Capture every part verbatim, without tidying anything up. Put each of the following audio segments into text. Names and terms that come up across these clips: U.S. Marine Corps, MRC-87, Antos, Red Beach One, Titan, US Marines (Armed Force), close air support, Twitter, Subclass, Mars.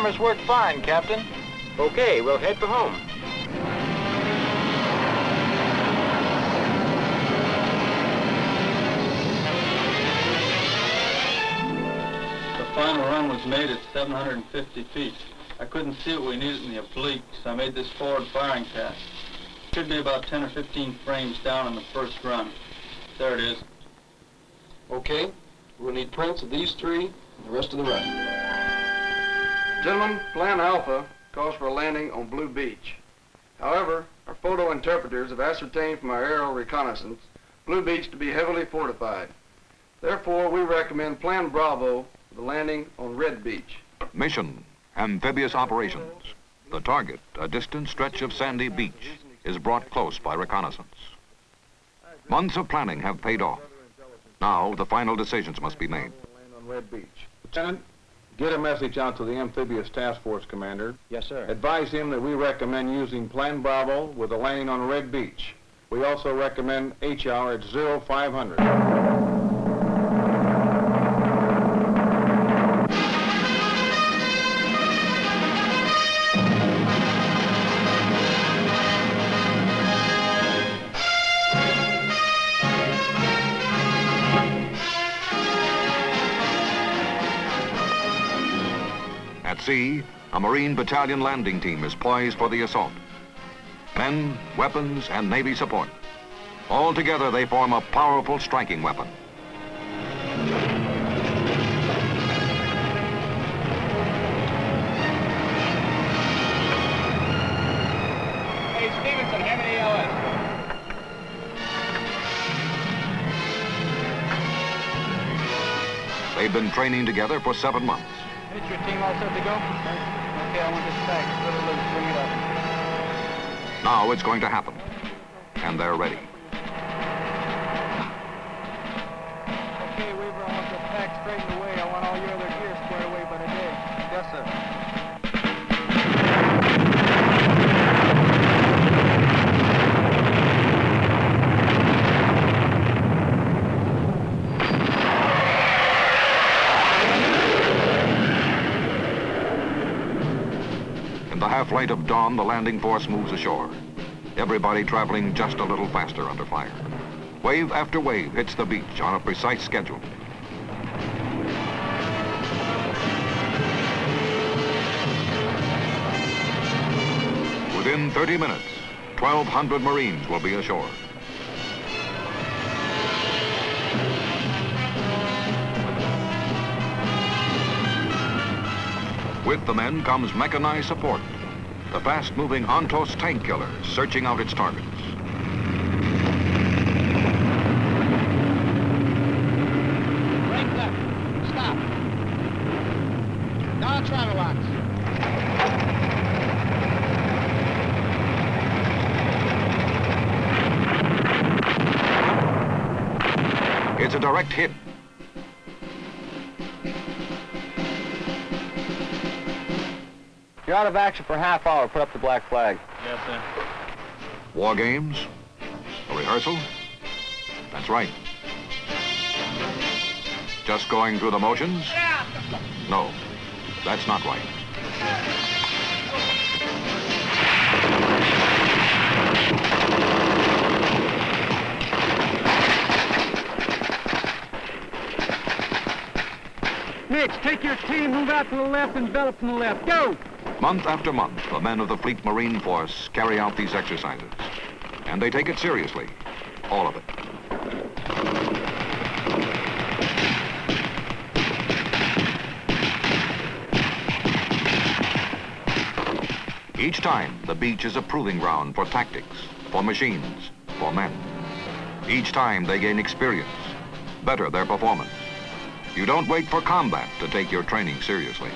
cameras work fine, Captain. Okay, we'll head for home. The final run was made at seven hundred fifty feet. I couldn't see what we needed in the oblique, so I made this forward firing pass. Should be about ten or fifteen frames down on the first run. There it is. Okay, we'll need prints of these three and the rest of the run. Gentlemen, Plan Alpha calls for a landing on Blue Beach. However, our photo interpreters have ascertained from our aerial reconnaissance Blue Beach to be heavily fortified. Therefore, we recommend Plan Bravo for the landing on Red Beach. Mission, amphibious operations. The target, a distant stretch of sandy beach, is brought close by reconnaissance. Months of planning have paid off. Now the final decisions must be made. Lieutenant, get a message out to the amphibious task force commander. Yes, sir. Advise him that we recommend using Plan Bravo with a landing on Red Beach. We also recommend H R at zero five hundred. At sea, a Marine battalion landing team is poised for the assault. Men, weapons, and Navy support. All together, they form a powerful striking weapon. Hey, Stevenson, have any L S? They've been training together for seven months. Is your team all set to go? Okay, I want this back. It's a little loose. Bring it up. Now it's going to happen. And they're ready. Okay, Weaver, I want this pack straightened away. I want all your other gear squared away by today. Yes, sir. Half light of dawn, the landing force moves ashore. Everybody traveling just a little faster under fire. Wave after wave hits the beach on a precise schedule. Within thirty minutes, twelve hundred Marines will be ashore. With the men comes mechanized support. The fast-moving Antos tank killer searching out its targets. Right left. Stop. Now travel locks. It's a direct hit. You're out of action for a half hour. Put up the black flag. Yes, sir. War games? A rehearsal? That's right. Just going through the motions? No, that's not right. Mitch, take your team, move out to the left, and envelop from the left. Go! Month after month, the men of the Fleet Marine Force carry out these exercises. And they take it seriously, all of it. Each time, the beach is a proving ground for tactics, for machines, for men. Each time, they gain experience, better their performance. You don't wait for combat to take your training seriously.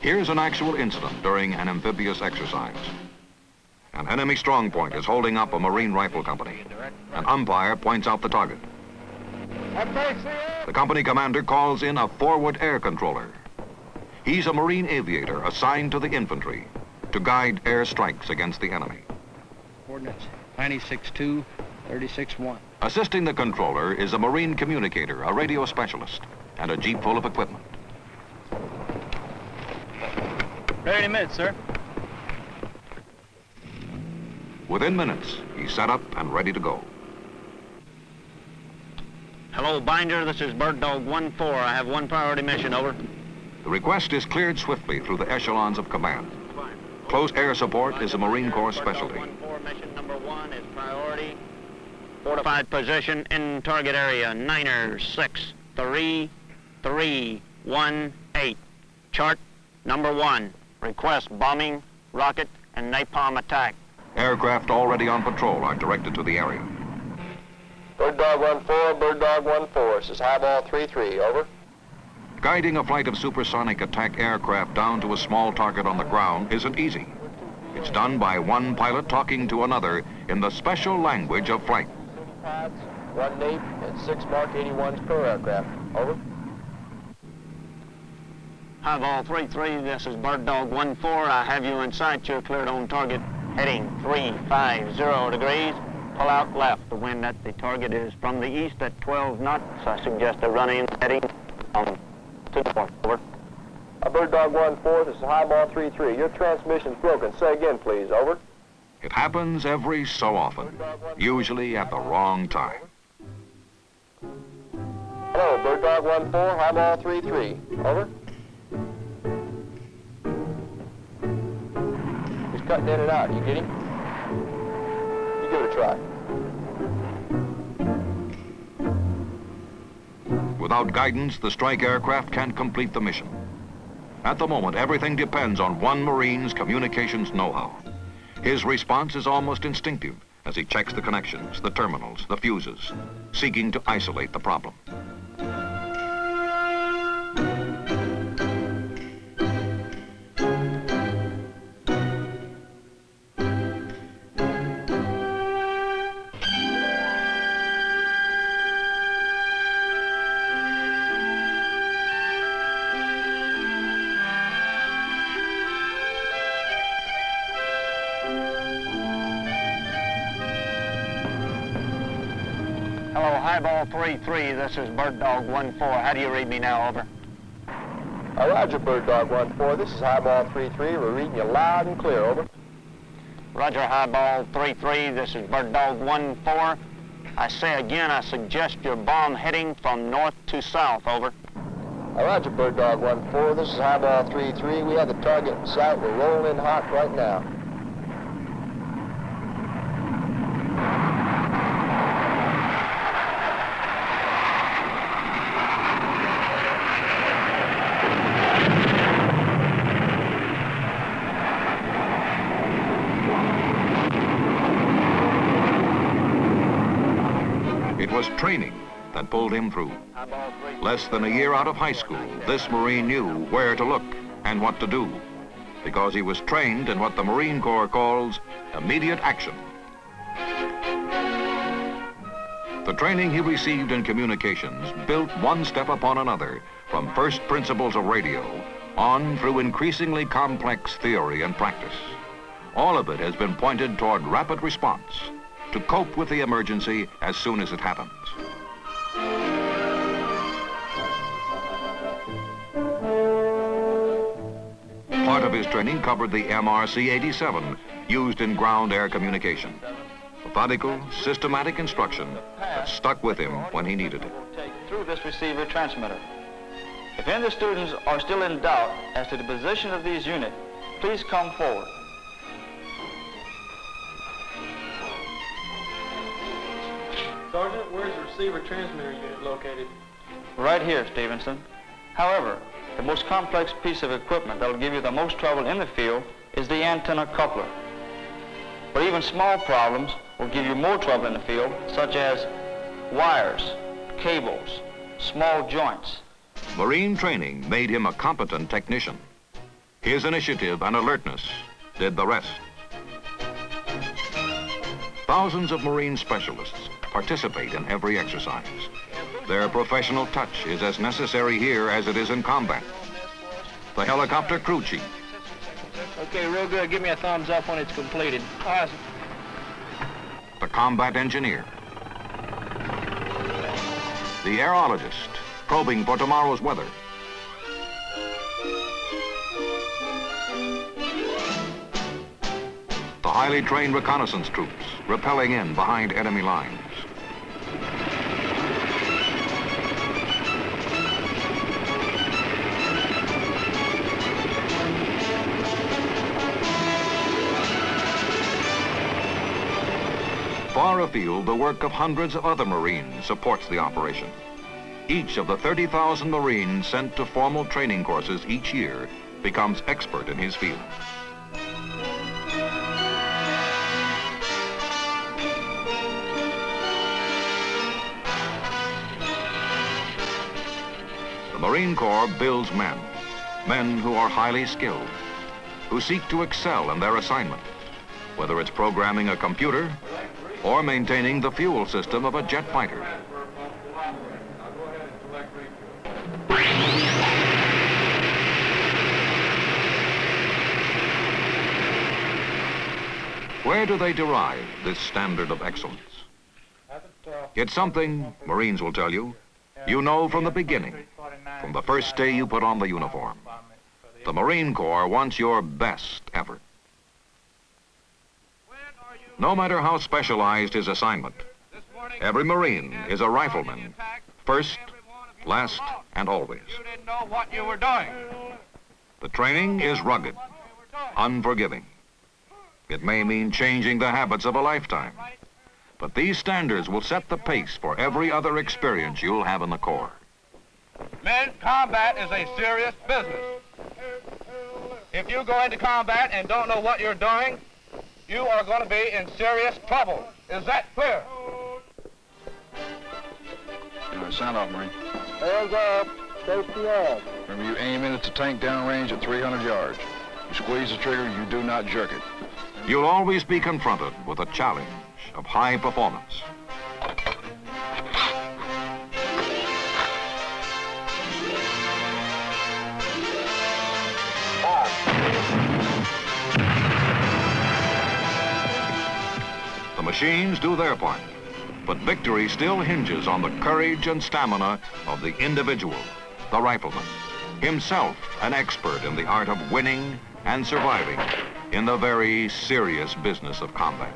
Here's an actual incident during an amphibious exercise. An enemy strong point is holding up a Marine rifle company. An umpire points out the target. The company commander calls in a forward air controller. He's a Marine aviator assigned to the infantry to guide air strikes against the enemy. Coordinates ninety-six two, thirty-six one. Assisting the controller is a marine communicator, a radio specialist, and a jeep full of equipment. Ready to mid, sir. Within minutes, he's set up and ready to go. Hello, Binder. This is Bird Dog one four. I have one priority mission, over. The request is cleared swiftly through the echelons of command. Close air support is a Marine Corps specialty. one four, mission number one is priority. Fortified position in target area, Niner six three three one eight. Chart number one. Request bombing, rocket, and napalm attack. Aircraft already on patrol are directed to the area. Bird Dog one four, Bird Dog one four, this is Highball three three, over. Guiding a flight of supersonic attack aircraft down to a small target on the ground isn't easy. It's done by one pilot talking to another in the special language of flight. Six pads, one nape, and six Mark eighty-ones per aircraft, over. Highball three three, this is Bird Dog one four, I have you in sight, you're cleared on target. Heading three five zero degrees, pull out left. The wind at the target is from the east at twelve knots. I suggest a run-in heading um, to the north, over. A Bird Dog one four, this is Highball three three. Your transmission's broken. Say again, please, over. It happens every so often, usually at the wrong time. Hello, Bird Dog one four, Highball three three, over. Cutting in and out, you get him? You give it a try. Without guidance, the strike aircraft can't complete the mission. At the moment, everything depends on one Marine's communications know-how. His response is almost instinctive as he checks the connections, the terminals, the fuses, seeking to isolate the problem. Highball three three, this is Bird Dog one four. How do you read me now, over? Uh, roger, Bird Dog one four. This is Highball three three. We're reading you loud and clear, over. Roger, Highball three three. This is Bird Dog one four. I say again, I suggest your bomb heading from north to south, over. Uh, roger, Bird Dog one four. This is Highball three three. We have the target in sight. We're rolling in hot right now. It was training that pulled him through. Less than a year out of high school, this Marine knew where to look and what to do because he was trained in what the Marine Corps calls immediate action. The training he received in communications built one step upon another from first principles of radio on through increasingly complex theory and practice. All of it has been pointed toward rapid response, to cope with the emergency as soon as it happens. Part of his training covered the M R C eighty-seven, used in ground air communication. Methodical, systematic instruction that stuck with him when he needed it. Through this receiver transmitter. If any of the students are still in doubt as to the position of these units, please come forward. Sergeant, where's the receiver transmitter unit located? Right here, Stevenson. However, the most complex piece of equipment that'll give you the most trouble in the field is the antenna coupler. But even small problems will give you more trouble in the field, such as wires, cables, small joints. Marine training made him a competent technician. His initiative and alertness did the rest. Thousands of Marine specialists participate in every exercise. Their professional touch is as necessary here as it is in combat. The helicopter crew chief. Okay, real good. Give me a thumbs up when it's completed. Awesome. The combat engineer. the aerologist, probing for tomorrow's weather. The highly trained reconnaissance troops, rappelling in behind enemy lines. Far afield, the work of hundreds of other Marines supports the operation. Each of the thirty thousand Marines sent to formal training courses each year becomes expert in his field. The Marine Corps builds men, men who are highly skilled, who seek to excel in their assignment, whether it's programming a computer, or maintaining the fuel system of a jet fighter. Where do they derive this standard of excellence? It's something, Marines will tell you, you know from the beginning, from the first day you put on the uniform. The Marine Corps wants your best effort. No matter how specialized his assignment, every Marine is a rifleman, first, last, and always. You didn't know what you were doing. The training is rugged, unforgiving. It may mean changing the habits of a lifetime, but these standards will set the pace for every other experience you'll have in the Corps. Men, combat is a serious business. If you go into combat and don't know what you're doing, you are going to be in serious trouble. Is that clear? Sound off, Marine. Hands up. Safety off. Remember, you aim in at the tank downrange at three hundred yards. You squeeze the trigger, you do not jerk it. You'll always be confronted with a challenge of high performance. Machines do their part, but victory still hinges on the courage and stamina of the individual, the rifleman, himself an expert in the art of winning and surviving in the very serious business of combat.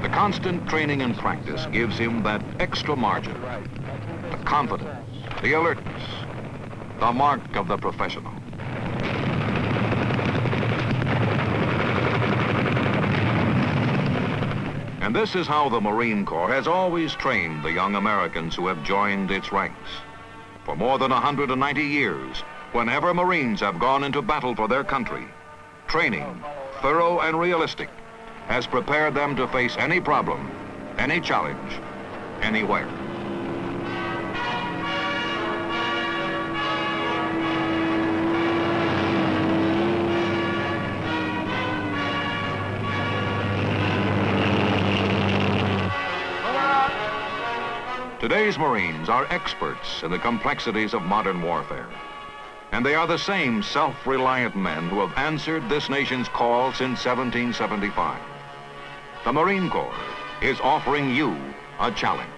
The constant training and practice gives him that extra margin, the confidence, the alertness, the mark of the professional. And this is how the Marine Corps has always trained the young Americans who have joined its ranks. For more than one hundred ninety years, whenever Marines have gone into battle for their country, training, thorough and realistic, has prepared them to face any problem, any challenge, anywhere. Today's Marines are experts in the complexities of modern warfare. And they are the same self-reliant men who have answered this nation's call since seventeen seventy-five. The Marine Corps is offering you a challenge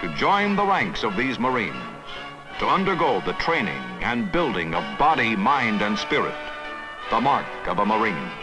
to join the ranks of these Marines, to undergo the training and building of body, mind, and spirit, the mark of a Marine.